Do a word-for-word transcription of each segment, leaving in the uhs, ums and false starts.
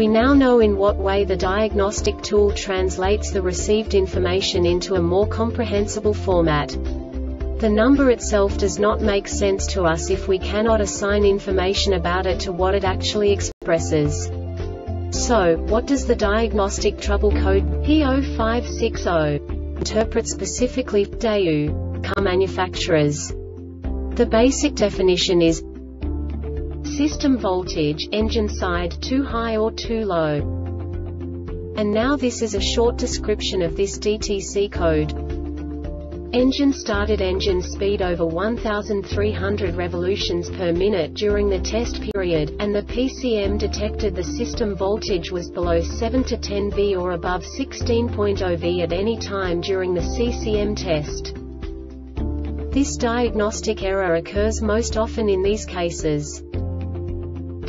We now know in what way the diagnostic tool translates the received information into a more comprehensible format. The number itself does not make sense to us if we cannot assign information about it to what it actually expresses. So, what does the diagnostic trouble code P zero five six zero interpret specifically for Daewoo car manufacturers? The basic definition is system voltage, engine side, too high or too low. And now this is a short description of this D T C code. Engine started, engine speed over one thousand three hundred revolutions per minute during the test period, and the P C M detected the system voltage was below seven to ten volts or above sixteen point zero volts at any time during the C C M test. This diagnostic error occurs most often in these cases.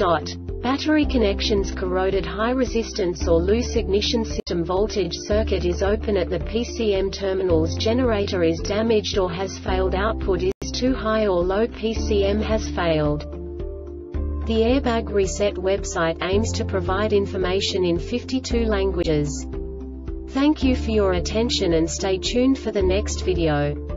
Dot. Battery connections corroded, high resistance or loose ignition, system voltage circuit is open at the P C M terminals, generator is damaged or has failed, output is too high or low, P C M has failed. The Airbag Reset website aims to provide information in fifty-two languages. Thank you for your attention and stay tuned for the next video.